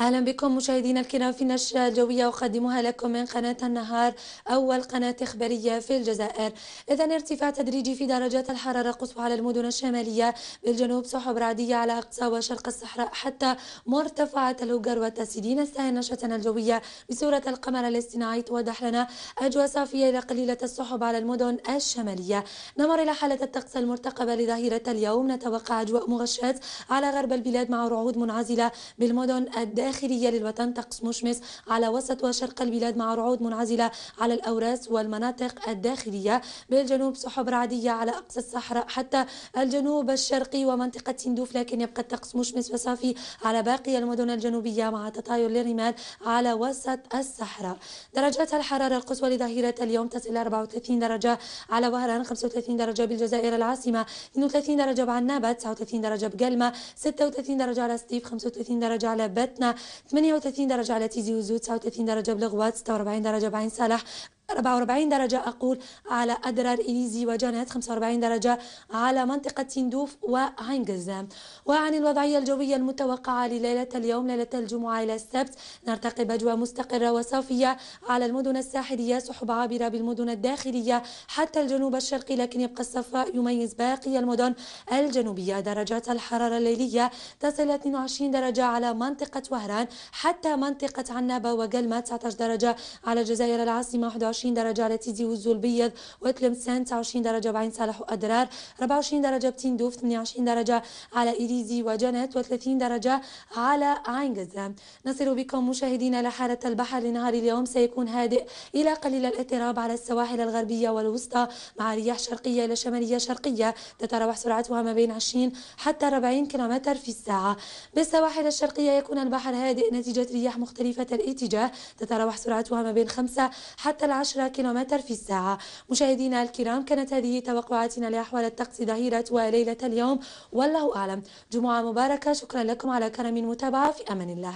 أهلا بكم مشاهدينا الكرام في نشرة جوية أقدمها لكم من قناة النهار، أول قناة إخبارية في الجزائر. إذن ارتفاع تدريجي في درجات الحرارة قصوى على المدن الشمالية، بالجنوب سحب رعدية على أقصى وشرق الصحراء حتى مرتفعة الهجر والتسديد. نستهل نشرتنا الجوية بصورة القمر الاصطناعي، توضح لنا أجواء صافية إلى قليلة السحب على المدن الشمالية. نمر إلى حالة الطقس المرتقبة لظهيرة اليوم، نتوقع أجواء مغشاة على غرب البلاد مع رعود منعزلة بالمدن الداخلية للوطن، طقس مشمس على وسط وشرق البلاد مع رعود منعزلة على الأوراس والمناطق الداخلية، بالجنوب سحب رعدية على أقصى الصحراء حتى الجنوب الشرقي ومنطقة سندوف، لكن يبقى الطقس مشمس وصافي على باقي المدن الجنوبية مع تطاير للرمال على وسط الصحراء. درجات الحرارة القصوى لظهيرة اليوم تصل 34 درجة على وهران، 35 درجة بالجزائر العاصمة، 32 درجة بعنابة، 39 درجة بقلمة، 36 درجة على سطيف، 35 درجة على باتنا، 38 درجة على تيزي وزود، 39 درجة بلغوات، 46 درجة بعين صالح، 44 درجة أقول على أدرار إليزي وجانات، 45 درجة على منطقة سندوف وعين قزام. وعن الوضعية الجوية المتوقعة لليلة اليوم، ليلة الجمعة إلى السبت، نرتقب أجواء مستقرة وصافية على المدن الساحلية، سحب عابرة بالمدن الداخلية حتى الجنوب الشرقي، لكن يبقى الصفاء يميز باقي المدن الجنوبية. درجات الحرارة الليلية تصل 22 درجة على منطقة وهران حتى منطقة عنابة وقلمة، 19 درجة على الجزائر العاصمة، 21 درجة على تيزي وزو البيض وتلمسان، 29 درجة بعين صالح وأدرار، 24 درجة بتندوف، 28 درجة على إليزي وجنات، و30 درجة على عين قزام. نصل بكم مشاهدينا لحالة البحر لنهار اليوم، سيكون هادئ إلى قليل الاضطراب على السواحل الغربية والوسطى مع رياح شرقية إلى شمالية شرقية تتراوح سرعتها ما بين 20 حتى 40 كم في الساعة. بالسواحل الشرقية يكون البحر هادئ نتيجة رياح مختلفة الاتجاه تتراوح سرعتها ما بين 5 حتى 10 كم في الساعة. مشاهدينا الكرام، كانت هذه توقعاتنا لأحوال الطقس ظهيرة وليلة اليوم، والله أعلم. جمعة مباركة، شكرا لكم على كرم المتابعة، في أمان الله.